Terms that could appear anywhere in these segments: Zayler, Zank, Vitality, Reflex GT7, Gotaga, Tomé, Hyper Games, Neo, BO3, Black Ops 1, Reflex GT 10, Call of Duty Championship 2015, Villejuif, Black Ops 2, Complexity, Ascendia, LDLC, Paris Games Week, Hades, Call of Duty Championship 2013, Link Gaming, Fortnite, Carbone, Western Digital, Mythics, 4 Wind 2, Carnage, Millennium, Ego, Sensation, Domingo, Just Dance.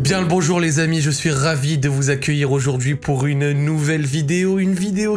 Bien le bonjour les amis, je suis ravi de vous accueillir aujourd'hui pour une nouvelle vidéo,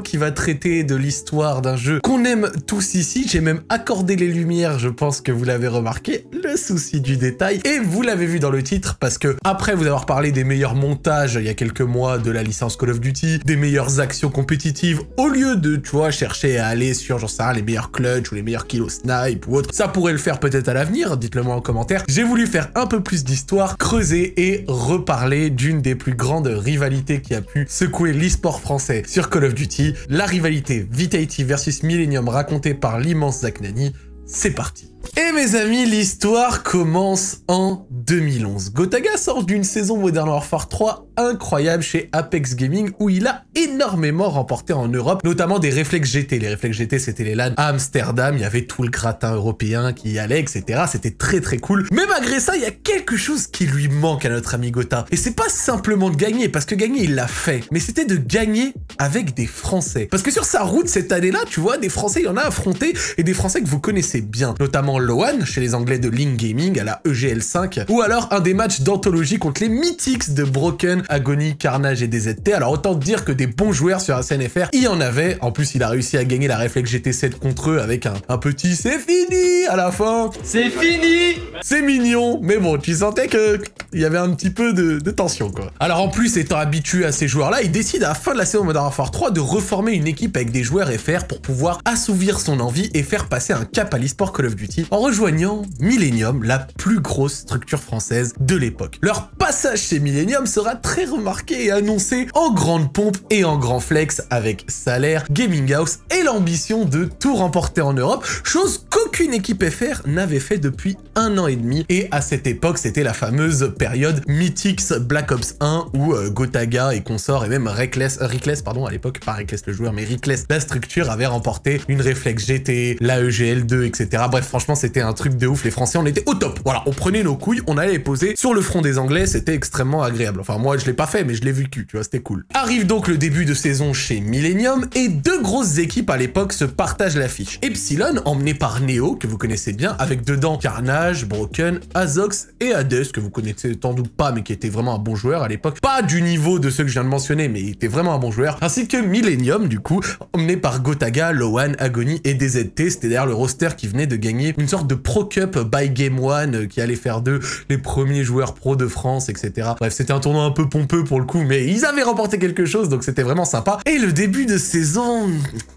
qui va traiter de l'histoire d'un jeu qu'on aime tous ici. J'ai même accordé les lumières, je pense que vous l'avez remarqué, le souci du détail, et vous l'avez vu dans le titre parce que après vous avoir parlé des meilleurs montages il y a quelques mois de la licence Call of Duty, des meilleures actions compétitives, au lieu de, tu vois, chercher à aller sur, j'en sais rien, les meilleurs clutch ou les meilleurs kills snipe ou autre, ça pourrait le faire peut-être à l'avenir, dites-le moi en commentaire. J'ai voulu faire un peu plus d'histoire, creuser et reparler d'une des plus grandes rivalités qui a pu secouer l'e-sport français sur Call of Duty, la rivalité Vitality versus Millennium racontée par l'immense Zack Nani. C'est parti. Et mes amis, l'histoire commence en 2011. Gotaga sort d'une saison Modern Warfare 3 incroyable chez Apex Gaming où il a énormément remporté en Europe, notamment des réflexes GT. Les réflexes GT, c'était les LAN à Amsterdam, il y avait tout le gratin européen qui y allait, etc. C'était très très cool. Mais malgré ça, il y a quelque chose qui lui manque à notre ami Gotha. Et c'est pas simplement de gagner, parce que gagner, il l'a fait. Mais c'était de gagner avec des Français. Parce que sur sa route cette année-là, tu vois, des Français, il y en a affronté, et des Français que vous connaissez bien, notamment Loan chez les Anglais de Link Gaming à la EGL5, ou alors un des matchs d'anthologie contre les mythiques de Broken Agony, Carnage et DZT. Alors autant dire que des bons joueurs sur SNFR, il y en avait. En plus, il a réussi à gagner la réflexe GT7 contre eux avec un petit c'est fini à la fin. C'est fini. C'est mignon, mais bon, tu sentais que il y avait un petit peu de tension, quoi. Alors en plus, étant habitué à ces joueurs-là, il décide à la fin de la saison Modern Warfare 3 de reformer une équipe avec des joueurs FR pour pouvoir assouvir son envie et faire passer un cap à l'e-sport Call of Duty, en rejoignant Millennium, la plus grosse structure française de l'époque. Leur passage chez Millennium sera très remarqué et annoncé en grande pompe et en grand flex avec salaire, gaming house et l'ambition de tout remporter en Europe, chose qu'aucune équipe FR n'avait fait depuis 1 an et demi. Et à cette époque, c'était la fameuse période Mythics Black Ops 1 où Gotaga et consorts et même Reckless pardon, à l'époque, pas Reckless le joueur, mais Reckless, la structure, avait remporté une réflexe GT, la EGL 2, etc. Bref, franchement, c'était un truc de ouf. Les Français, on était au top. Voilà, on prenait nos couilles, on allait les poser sur le front des Anglais, c'était extrêmement agréable. Enfin, moi, je l'ai pas fait, mais je l'ai vécu, tu vois, c'était cool. Arrive donc le début de saison chez Millennium et deux grosses équipes à l'époque se partagent l'affiche. Epsilon, emmené par Neo, que vous connaissez bien, avec dedans Carnage, Broken, Azox et Hades, que vous connaissez tant doute pas, mais qui était vraiment un bon joueur à l'époque. Pas du niveau de ceux que je viens de mentionner, mais il était vraiment un bon joueur. Ainsi que Millennium, du coup, emmené par Gotaga, Loan, Agony et DZT. C'était d'ailleurs le roster qui venait de gagner une sorte de Pro Cup by Game One qui allait faire d'eux les premiers joueurs pro de France, etc. Bref, c'était un tournoi un peu pompeux pour le coup, mais ils avaient remporté quelque chose, donc c'était vraiment sympa. Et le début de saison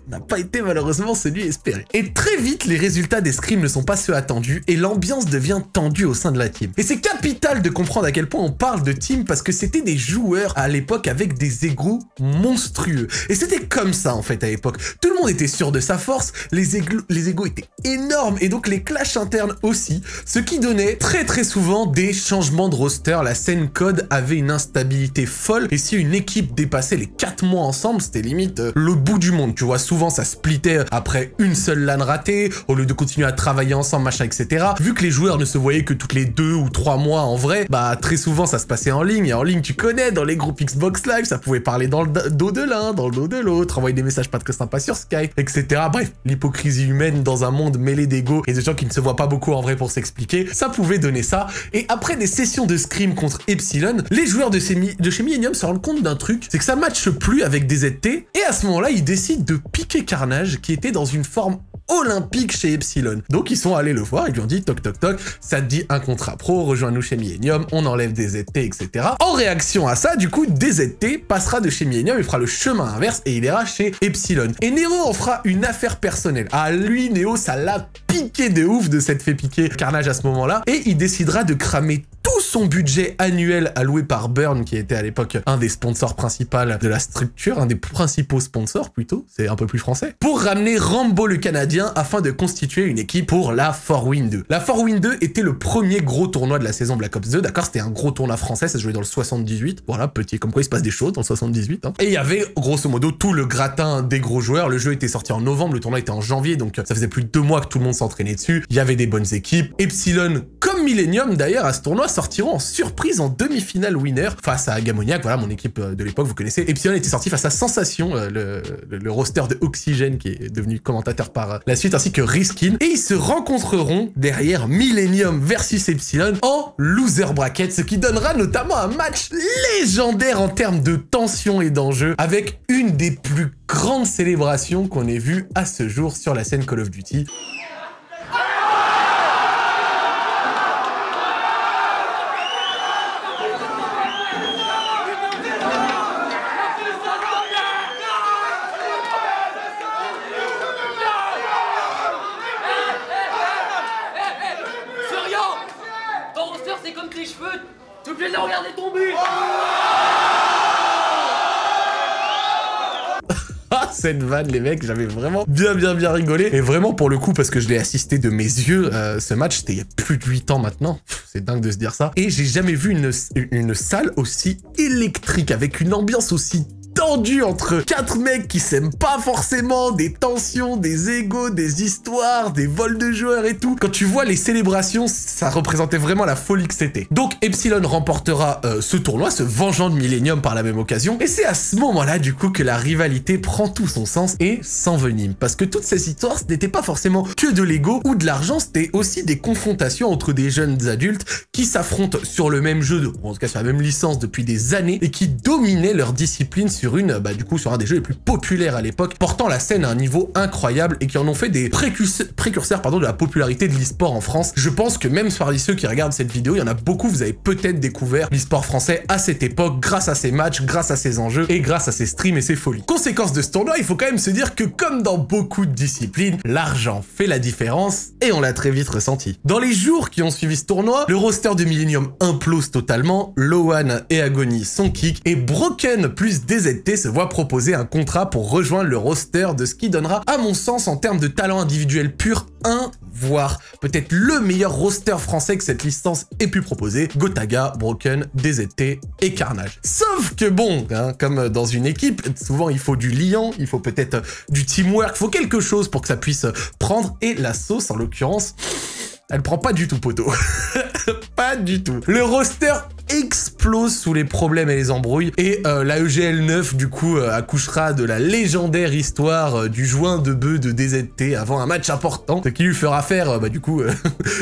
n'a pas été malheureusement celui espéré. Et très vite, les résultats des scrims ne sont pas ceux attendus et l'ambiance devient tendue au sein de la team. Et c'est capital de comprendre à quel point on parle de team parce que c'était des joueurs à l'époque avec des égos monstrueux. Et c'était comme ça en fait à l'époque. Tout le monde était sûr de sa force, les égos étaient énormes et donc les clashs internes aussi, ce qui donnait très très souvent des changements de roster. La scène code avait une instabilité folle et si une équipe dépassait les 4 mois ensemble, c'était limite le bout du monde, tu vois. Souvent ça splittait après une seule LAN ratée au lieu de continuer à travailler ensemble, machin, etc. Vu que les joueurs ne se voyaient que toutes les 2 ou 3 mois en vrai, bah très souvent ça se passait en ligne, et en ligne tu connais, dans les groupes Xbox Live, ça pouvait parler dans le dos de l'un, dans le dos de l'autre, envoyer des messages pas très sympas sur Skype, etc. Bref, l'hypocrisie humaine dans un monde mêlé d'ego et de gens qui ne se voient pas beaucoup en vrai pour s'expliquer, ça pouvait donner ça. Et après des sessions de scrim contre Epsilon, les joueurs de chez Millennium se rendent compte d'un truc, c'est que ça matche plus avec DZT, et à ce moment-là, ils décident de piquer Carnage, qui était dans une forme olympique chez Epsilon. Donc ils sont allés le voir, ils lui ont dit toc toc toc, ça te dit un contrat pro, rejoins-nous chez Millennium, on enlève DZT, etc. En réaction à ça, du coup, DZT passera de chez Millennium, il fera le chemin inverse et il ira chez Epsilon. Et Neo en fera une affaire personnelle. Ah lui, Neo, ça l'a piqué de ouf de s'être fait piquer Carnage à ce moment-là, et il décidera de cramer tout son budget annuel alloué par Burn, qui était à l'époque un des sponsors principaux de la structure, un des principaux sponsors plutôt, c'est un peu plus français, pour ramener Rambo le Canadien afin de constituer une équipe pour la 4 Wind 2. La 4 Wind 2 était le premier gros tournoi de la saison Black Ops 2, d'accord, c'était un gros tournoi français, ça se jouait dans le 78, voilà, petit, comme quoi il se passe des choses dans le 78, hein. Et il y avait grosso modo tout le gratin des gros joueurs, le jeu était sorti en novembre, le tournoi était en janvier, donc ça faisait plus de 2 mois que tout le monde s'entraînait dessus, il y avait des bonnes équipes. Epsilon, comme Millennium d'ailleurs à ce tournoi, sortiront en surprise en demi-finale winner face à Gamoniac, voilà mon équipe de l'époque, vous connaissez. Epsilon était sorti face à Sensation, le roster de Oxygène qui est devenu commentateur par la suite, ainsi que Riskin, et ils se rencontreront derrière Millennium versus Epsilon en loser bracket, ce qui donnera notamment un match légendaire en termes de tension et d'enjeu, avec une des plus grandes célébrations qu'on ait vues à ce jour sur la scène Call of Duty. Cette vanne, les mecs, j'avais vraiment bien rigolé. Et vraiment, pour le coup, parce que je l'ai assisté de mes yeux, ce match, c'était il y a plus de 8 ans maintenant. C'est dingue de se dire ça. Et j'ai jamais vu une salle aussi électrique, avec une ambiance aussi tendu entre 4 mecs qui s'aiment pas forcément, des tensions, des égos, des histoires, des vols de joueurs et tout. Quand tu vois les célébrations, ça représentait vraiment la folie que c'était. Donc Epsilon remportera ce tournoi, se vengeant de Millennium par la même occasion. Et c'est à ce moment-là du coup que la rivalité prend tout son sens et s'envenime. Parce que toutes ces histoires, ce n'était pas forcément que de l'ego ou de l'argent, c'était aussi des confrontations entre des jeunes adultes qui s'affrontent sur le même jeu, ou en tout cas sur la même licence depuis des années, et qui dominaient leur discipline sur un des jeux les plus populaires à l'époque, portant la scène à un niveau incroyable et qui en ont fait des précurseurs de la popularité de l'e-sport en France. Je pense que même parmi ceux qui regardent cette vidéo, il y en a beaucoup, vous avez peut-être découvert l'e-sport français à cette époque grâce à ces matchs, grâce à ces enjeux et grâce à ces streams et ces folies. Conséquence de ce tournoi, il faut quand même se dire que comme dans beaucoup de disciplines, l'argent fait la différence et on l'a très vite ressenti. Dans les jours qui ont suivi ce tournoi, le roster de Millennium implose totalement, Loan et Agony sont kick et Broken plus DZT se voit proposer un contrat pour rejoindre le roster de ce qui donnera, à mon sens, en termes de talent individuel pur, un, voire peut-être le meilleur roster français que cette licence ait pu proposer. Gotaga, Broken, DZT et Carnage. Sauf que bon, hein, comme dans une équipe, souvent il faut du liant, il faut peut-être du teamwork, il faut quelque chose pour que ça puisse prendre, et la sauce en l'occurrence, elle prend pas du tout, poteau. Pas du tout. Le roster explose sous les problèmes et les embrouilles et la EGL 9 du coup accouchera de la légendaire histoire du joint de bœuf de DZT avant un match important, ce qui lui fera faire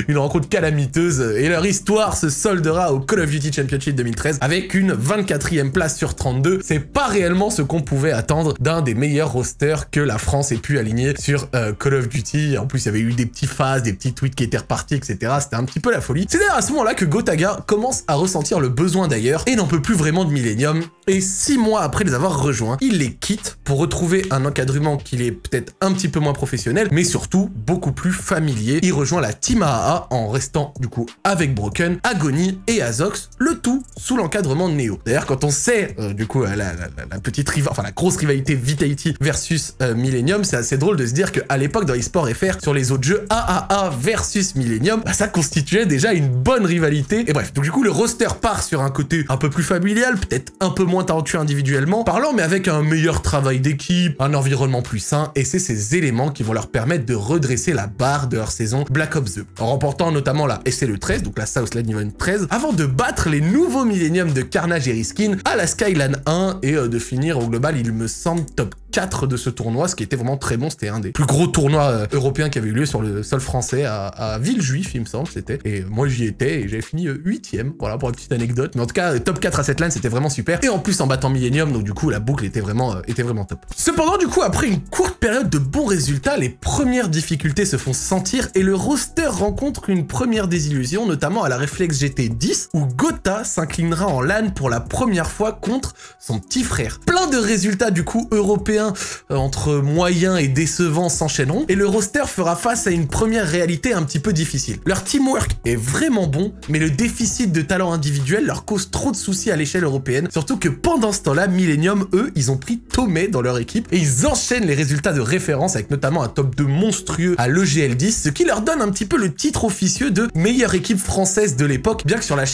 une rencontre calamiteuse, et leur histoire se soldera au Call of Duty Championship 2013 avec une 24e place sur 32. C'est pas réellement ce qu'on pouvait attendre d'un des meilleurs rosters que la France ait pu aligner sur Call of Duty. En plus il y avait eu des petits phases, des petits tweets qui étaient repartis, etc. C'était un petit peu la folie. C'est d'ailleurs à ce moment là que Gotaga commence à ressentir le besoin d'ailleurs et n'en peut plus vraiment de Millennium, et 6 mois après les avoir rejoints, il les quitte pour retrouver un encadrement qu'il est peut-être un petit peu moins professionnel mais surtout beaucoup plus familier. Il rejoint la team AAA en restant du coup avec Broken, Agony et Azox, le tout sous l'encadrement de Neo. D'ailleurs quand on sait la grosse rivalité Vitality versus Millennium, c'est assez drôle de se dire qu'à l'époque dans eSport FR sur les autres jeux, AAA versus Millennium, bah, ça constituait déjà une bonne rivalité. Et bref, donc du coup le roster part sur un côté un peu plus familial, peut-être un peu moins talentueux individuellement parlant, mais avec un meilleur travail d'équipe, un environnement plus sain, et c'est ces éléments qui vont leur permettre de redresser la barre de leur saison Black Ops 2, en remportant notamment la SLE 13, donc la Southland Event 13, avant de battre les nouveaux Millennium de Carnage et Riskin à la Skyline 1 et de finir au global, il me semble, top 4 de ce tournoi, ce qui était vraiment très bon. C'était un des plus gros tournois européens qui avait eu lieu sur le sol français à Villejuif, il me semble, c'était. Et moi j'y étais et j'avais fini 8e, voilà pour la petite anecdote. Mais en tout cas, top 4 à cette LAN, c'était vraiment super. Et en plus en battant Millennium, donc du coup la boucle était vraiment top. Cependant, du coup, après une courte période de bons résultats, les premières difficultés se font sentir et le roster rencontre une première désillusion, notamment à la Reflex GT 10 où Gotha s'inclinera en LAN pour la première fois contre son petit frère. Plein de résultats du coup européens entre moyens et décevants s'enchaîneront et le roster fera face à une première réalité un petit peu difficile. Leur teamwork est vraiment bon, mais le déficit de talent individuel leur cause trop de soucis à l'échelle européenne, surtout que pendant ce temps-là, Millennium, eux, ils ont pris Tomé dans leur équipe et ils enchaînent les résultats de référence avec notamment un top 2 monstrueux à l'EGL 10, ce qui leur donne un petit peu le titre officieux de meilleure équipe française de l'époque, bien que sur la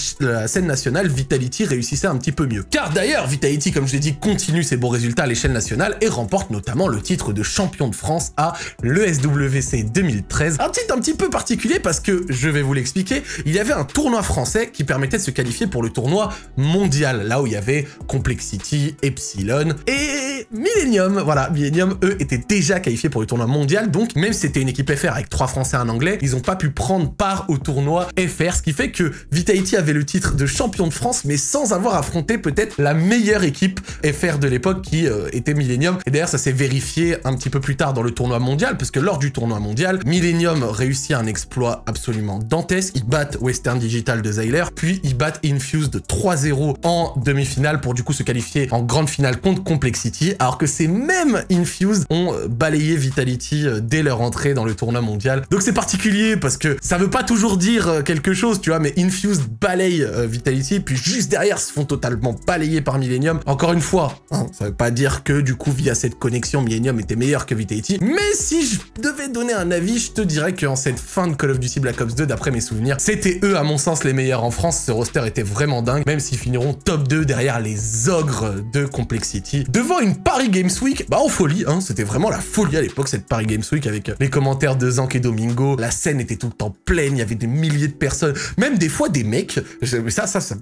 scène nationale, Vitality réussissait un petit peu mieux. Car d'ailleurs, Vitality, comme je l'ai dit, continue ses bons résultats à l'échelle nationale et remporte notamment le titre de champion de France à l'ESWC 2013. Un titre un petit peu particulier parce que, je vais vous l'expliquer, il y avait un tournoi français qui permettait de se qualifier pour le tournoi mondial, là où il y avait Complexity, Epsilon et Millennium. Voilà, Millennium, eux, étaient déjà qualifiés pour le tournoi mondial, donc même si c'était une équipe FR avec 3 Français et un Anglais, ils n'ont pas pu prendre part au tournoi FR, ce qui fait que Vitality avait le titre de champion de France, mais sans avoir affronté peut-être la meilleure équipe FR de l'époque qui était Millennium. Et d'ailleurs, ça s'est vérifié un petit peu plus tard dans le tournoi mondial, parce que lors du tournoi mondial, Millennium réussit un exploit absolument dantesque. Ils battent Western Digital de Zayler, puis ils battent Infused 3-0 en demi-finale pour du coup se qualifier en grande finale contre Complexity, alors que ces mêmes Infused ont balayé Vitality dès leur entrée dans le tournoi mondial. Donc c'est particulier parce que ça veut pas toujours dire quelque chose, tu vois, mais Infused balaye Vitality, puis juste derrière se font totalement balayer par Millennium. Encore une fois, hein, ça veut pas dire que du coup via cette connexion Millennium était meilleur que Vitality, mais si je devais donner un avis, je te dirais qu'en cette fin de Call of Duty Black Ops 2, d'après mes souvenirs, c'était eux à mon sens les meilleurs en France. Ce roster était vraiment dingue, même s'ils finiront top 2 derrière les ogres de Complexity. Devant une Paris Games Week, bah en folie, hein, c'était vraiment la folie à l'époque cette Paris Games Week avec les commentaires de Zank et Domingo, la scène était tout le temps pleine, il y avait des milliers de personnes, même des fois des mecs, ça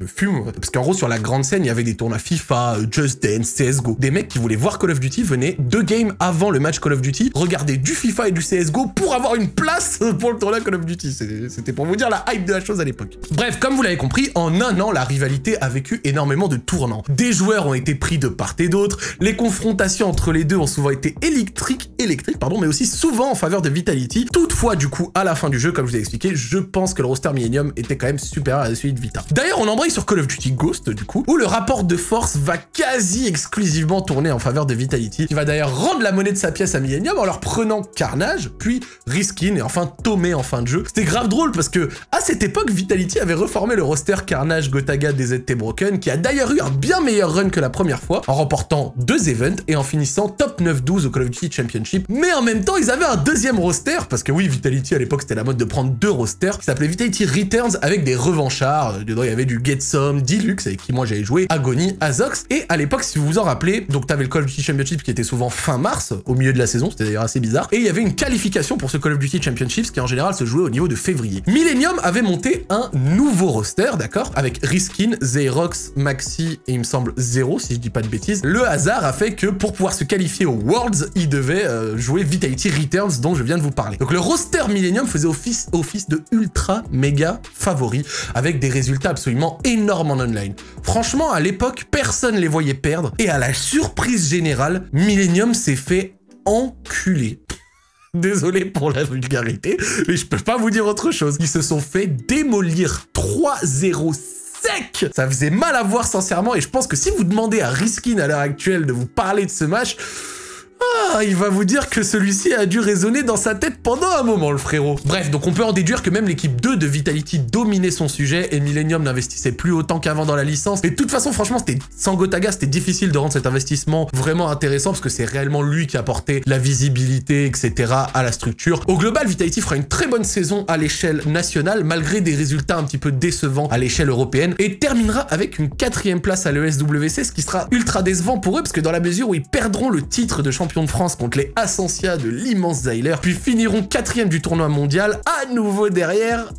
me fume, parce qu'en gros sur la grande scène, il y avait des tournois FIFA, Just Dance, CSGO, des mecs qui voulaient voir Call of Duty venaient 2 games avant le match Call of Duty, regarder du FIFA et du CSGO pour avoir une place pour le tournoi Call of Duty, c'était pour vous dire la hype de la chose à l'époque. Bref, comme vous l'avez compris, en un an, la rivalité a vécu énormément de tournants. Des joueurs ont été pris de part et d'autre, les confrontations entre les deux ont souvent été électriques, mais aussi souvent en faveur de Vitality. Toutefois, du coup, à la fin du jeu, comme je vous ai expliqué, je pense que le roster Millennium était quand même supérieur à celui de Vita. D'ailleurs, on embraye sur Call of Duty Ghost, du coup, où le rapport de force va quasi exclusivement tourner en faveur de Vitality, qui va d'ailleurs rendre la monnaie de sa pièce à Millennium en leur prenant Carnage, puis Riskin et enfin Tomé en fin de jeu. C'était grave drôle parce que, à cette époque, Vitality avait reformé le roster Carnage, Gotaga, DZT, Broken, qui a d'ailleurs eu un bien meilleur run que la première fois, en remportant 2 events et en finissant top 9-12 au Call of Duty Championship. Mais en même temps, ils avaient un deuxième roster, parce que oui, Vitality à l'époque, c'était la mode de prendre 2 rosters, qui s'appelait Vitality Returns avec des revanchards. Dedans, il y avait du Get Some, Deluxe, avec qui moi j'avais joué, Agony, Azox. Et à l'époque, si vous vous en rappelez, donc t'avais le Call of Duty Championship qui était souvent fin mars, au milieu de la saison, c'était d'ailleurs assez bizarre. Et il y avait une qualification pour ce Call of Duty Championship, ce qui en général se jouait au niveau de février. Millennium avait monté un nouveau roster, d'accord, avec Riskin, Xerox, Maxi et il me semble 0 si je dis pas de bêtises. Le hasard a fait que pour pouvoir se qualifier aux Worlds, il devait jouer Vitality Returns dont je viens de vous parler. Donc le roster Millennium faisait office de ultra méga favori avec des résultats absolument énormes en online. Franchement, à l'époque, personne les voyait perdre et à la surprise générale, Millennium s'est fait enculer. Désolé pour la vulgarité, mais je peux pas vous dire autre chose. Ils se sont fait démolir 3-0 sec. Ça faisait mal à voir sincèrement et je pense que si vous demandez à Riskin à l'heure actuelle de vous parler de ce match, ah, il va vous dire que celui-ci a dû résonner dans sa tête pendant un moment, le frérot. Bref, donc on peut en déduire que même l'équipe 2 de Vitality dominait son sujet et Millennium n'investissait plus autant qu'avant dans la licence. Et de toute façon, franchement, c'était sans Gotaga, c'était difficile de rendre cet investissement vraiment intéressant parce que c'est réellement lui qui a apporté la visibilité, etc. à la structure. Au global, Vitality fera une très bonne saison à l'échelle nationale malgré des résultats un petit peu décevants à l'échelle européenne et terminera avec une 4e place à l'ESWC, ce qui sera ultra décevant pour eux parce que dans la mesure où ils perdront le titre de champion de France contre les Ascendia de l'immense Zayler, puis finiront 4e du tournoi mondial, à nouveau derrière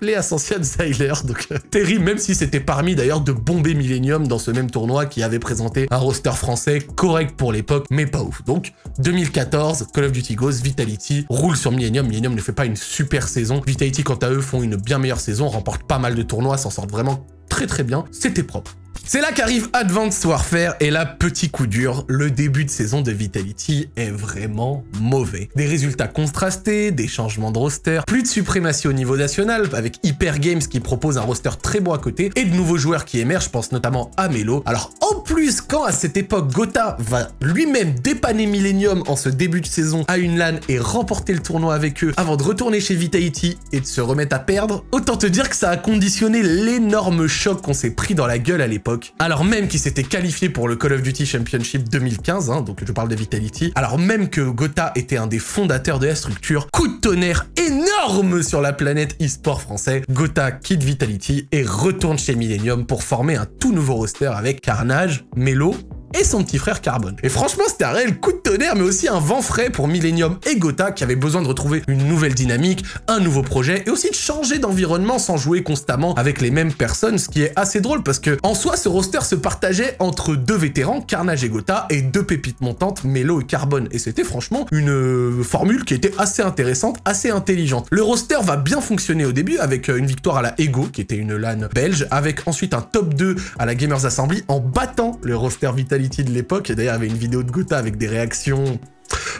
les Ascendia de Zayler. Donc terrible, même si c'était parmi d'ailleurs de bomber Millennium dans ce même tournoi qui avait présenté un roster français correct pour l'époque, mais pas ouf. Donc 2014, Call of Duty Ghost, Vitality roule sur Millennium. Millennium ne fait pas une super saison. Vitality, quant à eux, font une bien meilleure saison, remportent pas mal de tournois, s'en sortent vraiment très très bien. C'était propre. C'est là qu'arrive Advanced Warfare et là, petit coup dur, le début de saison de Vitality est vraiment mauvais. Des résultats contrastés, des changements de roster, plus de suprématie au niveau national avec Hyper Games qui propose un roster très bon à côté et de nouveaux joueurs qui émergent, je pense notamment à Melo. Alors en plus, quand à cette époque, Gotha va lui-même dépanner Millennium en ce début de saison à une LAN et remporter le tournoi avec eux avant de retourner chez Vitality et de se remettre à perdre, autant te dire que ça a conditionné l'énorme choc qu'on s'est pris dans la gueule à l'époque. Alors même qu'ils s'étaient qualifiés pour le Call of Duty Championship 2015, hein, donc je parle de Vitality, alors même que Gotha était un des fondateurs de la structure, coup de tonnerre énorme sur la planète e-sport français, Gotha quitte Vitality et retourne chez Millennium pour former un tout nouveau roster avec Carnage, Melo et son petit frère Carbone. Et franchement, c'était un réel coup de tonnerre, mais aussi un vent frais pour Millennium et Gotaga qui avaient besoin de retrouver une nouvelle dynamique, un nouveau projet et aussi de changer d'environnement sans jouer constamment avec les mêmes personnes, ce qui est assez drôle parce que en soi, ce roster se partageait entre deux vétérans, Carnage et Gotaga, et deux pépites montantes, Melo et Carbone. Et c'était franchement une formule qui était assez intéressante, assez intelligente. Le roster va bien fonctionner au début avec une victoire à la Ego, qui était une LAN belge, avec ensuite un top 2 à la Gamers Assembly en battant le roster Vitality de l'époque. Et d'ailleurs, il y avait une vidéo de Gotaga avec des réactions.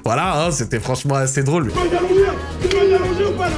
Voilà, hein, c'était franchement assez drôle. Tu m'as bien allongé, hein. Tu m'as bien allongé ou pas là?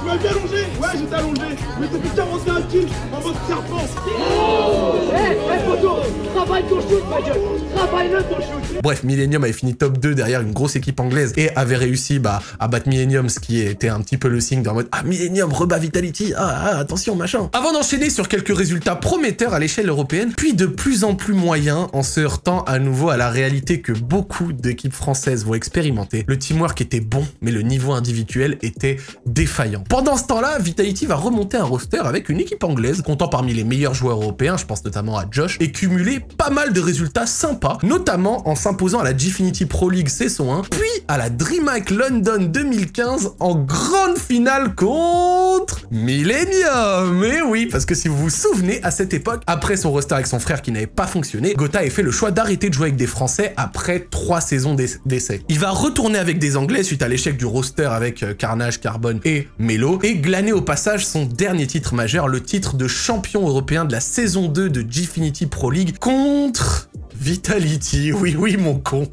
Tu m'as bien allongé? Ouais, j'étais allongé. Mais t'es plus 41 kills en mode serpent. Oh, hey, photo, travaille ton shoot, ma gueule. Travaille-le ton shoot. Bref, Millennium avait fini top 2 derrière une grosse équipe anglaise et avait réussi à battre Millennium, ce qui était un petit peu le signe d'un mode ah, Millennium rebat Vitality, ah, attention, machin. Avant d'enchaîner sur quelques résultats prometteurs à l'échelle européenne, puis de plus en plus moyens en se heurtant à nouveau à la réalité que beaucoup d'équipes françaises vont expérimenter. Le teamwork était bon, mais le niveau individuel était défaillant. Pendant ce temps-là, Vitality va remonter un roster avec une équipe anglaise, comptant parmi les meilleurs joueurs européens, je pense notamment à Josh, et cumuler pas mal de résultats sympas, notamment en s'imposant à la Gfinity Pro League saison 1, puis à la DreamHack London 2015 en grande finale contre Millennium. Et oui, parce que si vous vous souvenez, à cette époque, après son roster avec son frère qui n'avait pas fonctionné, Gotaga a fait le choix d'arrêter de jouer avec des Français après 3 saisons d'essai. Il va retourner avec des Anglais suite à l'échec du roster avec Carnage, Carbone et Melo, et glaner au passage son dernier titre majeur, le titre de champion européen de la saison 2 de Gfinity Pro League contre Vitality. Oui, oui, mon con.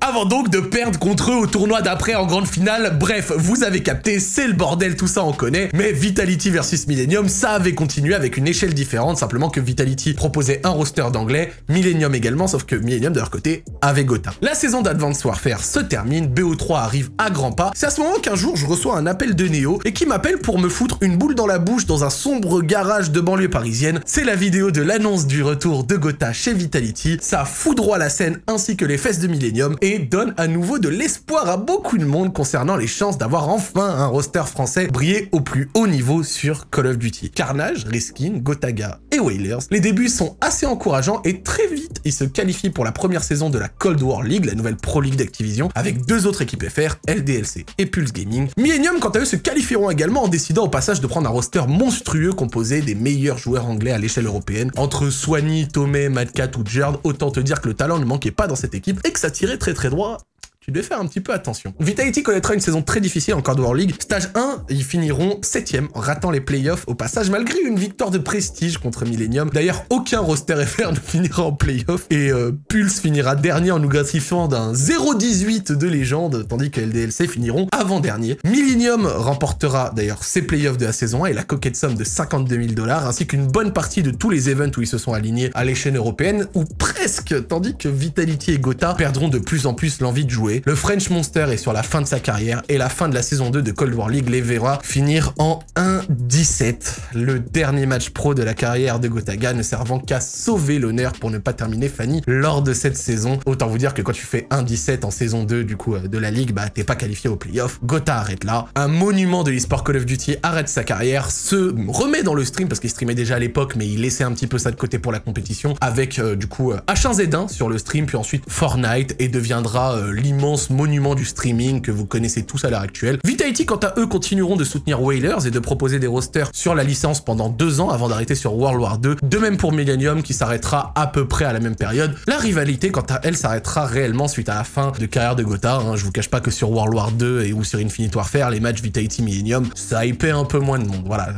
Avant donc de perdre contre eux au tournoi d'après en grande finale. Bref, vous avez capté, c'est le bordel, tout ça on connaît, mais Vitality versus Millennium, ça avait continué avec une échelle différente, simplement que Vitality proposait un roster d'anglais, Millennium également, sauf que Millennium de leur côté avait Gotaga. La saison d'Advanced Warfare se termine, BO3 arrive à grands pas. C'est à ce moment qu'un jour je reçois un appel de Neo et qui m'appelle pour me foutre une boule dans la bouche dans un sombre garage de banlieue parisienne. C'est la vidéo de l'annonce du retour de Gotaga chez Vitality, ça foudroie la scène ainsi que les fesses de Millennium et donne à nouveau de l'espoir à beaucoup de monde concernant les chances d'avoir enfin un roster français briller au plus haut niveau sur Call of Duty. Carnage, Riskin, Gotaga et Wailers. Les débuts sont assez encourageants et très vite, ils se qualifient pour la première saison de la Cold War League, la nouvelle Pro League d'Activision, avec deux autres équipes FR, LDLC et Paris Gaming. Millennium, quant à eux, se qualifieront également en décidant au passage de prendre un roster monstrueux composé des meilleurs joueurs anglais à l'échelle européenne. Entre Swanny, Tomé, Madcat ou Jerd, autant te dire que le talent ne manquait pas dans cette équipe et que ça tirait très droit. Tu devais faire un petit peu attention. Vitality connaîtra une saison très difficile en Cold War League. Stage 1, ils finiront 7ème, ratant les playoffs au passage malgré une victoire de prestige contre Millennium. D'ailleurs, aucun roster FR ne finira en playoff et Pulse finira dernier en nous gratifiant d'un 0-18 de légende, tandis que LDLC finiront avant-dernier. Millennium remportera d'ailleurs ses playoffs de la saison 1 et la coquette somme de 52 000 $, ainsi qu'une bonne partie de tous les events où ils se sont alignés à l'échelle européenne, ou presque, tandis que Vitality et Gotaga perdront de plus en plus l'envie de jouer. Le French Monster est sur la fin de sa carrière et la fin de la saison 2 de Cold War League les verra finir en 1-17. Le dernier match pro de la carrière de Gotaga ne servant qu'à sauver l'honneur pour ne pas terminer Fanny lors de cette saison. Autant vous dire que quand tu fais 1-17 en saison 2 du coup de la Ligue, bah t'es pas qualifié au playoff. Gotaga arrête là. Un monument de l'e-sport Call of Duty arrête sa carrière, se remet dans le stream parce qu'il streamait déjà à l'époque mais il laissait un petit peu ça de côté pour la compétition avec du coup H1Z1 sur le stream puis ensuite Fortnite et deviendra l'immense monument du streaming que vous connaissez tous à l'heure actuelle. Vitality, quant à eux, continueront de soutenir Wailers et de proposer des rosters sur la licence pendant 2 ans avant d'arrêter sur World War 2. De même pour Millennium qui s'arrêtera à peu près à la même période. La rivalité, quant à elle, s'arrêtera réellement suite à la fin de carrière de Gotaga. Je vous cache pas que sur World War 2 et ou sur Infinite Warfare, les matchs Vitality-Millennium, ça hypait un peu moins de monde. Voilà.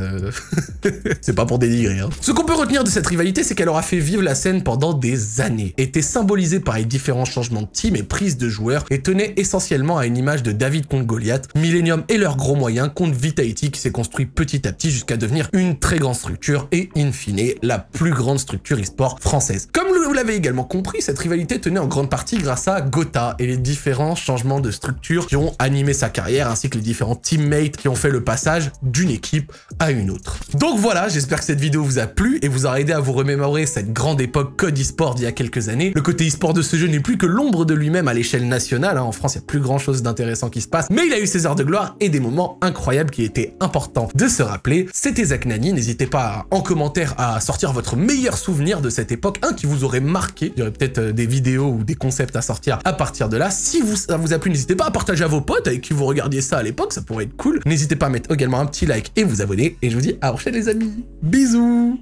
C'est pas pour dénigrer. Ce qu'on peut retenir de cette rivalité, c'est qu'elle aura fait vivre la scène pendant des années, était symbolisée par les différents changements de team et prises de joueurs et tenait essentiellement à une image de David contre Goliath, Millennium et leurs gros moyens contre Vitality qui s'est construit petit à petit jusqu'à devenir une très grande structure et in fine la plus grande structure e-sport française. Comme vous l'avez également compris, cette rivalité tenait en grande partie grâce à Gotaga et les différents changements de structure qui ont animé sa carrière ainsi que les différents teammates qui ont fait le passage d'une équipe à une autre. Donc voilà, j'espère que cette vidéo vous a plu et vous aura aidé à vous remémorer cette grande époque Code e-sport d'il y a quelques années. Le côté e-sport de ce jeu n'est plus que l'ombre de lui-même à l'échelle nationale. En France, il n'y a plus grand chose d'intéressant qui se passe, mais il a eu ses heures de gloire et des moments incroyables qui étaient importants de se rappeler. C'était Zack Nani, n'hésitez pas en commentaire à sortir votre meilleur souvenir de cette époque, un qui vous aura aurait marqué. Il y aurait peut-être des vidéos ou des concepts à sortir à partir de là. Si vous, ça vous a plu, n'hésitez pas à partager à vos potes avec qui vous regardiez ça à l'époque, ça pourrait être cool. N'hésitez pas à mettre également un petit like et vous abonner. Et je vous dis à la prochaine les amis. Bisous.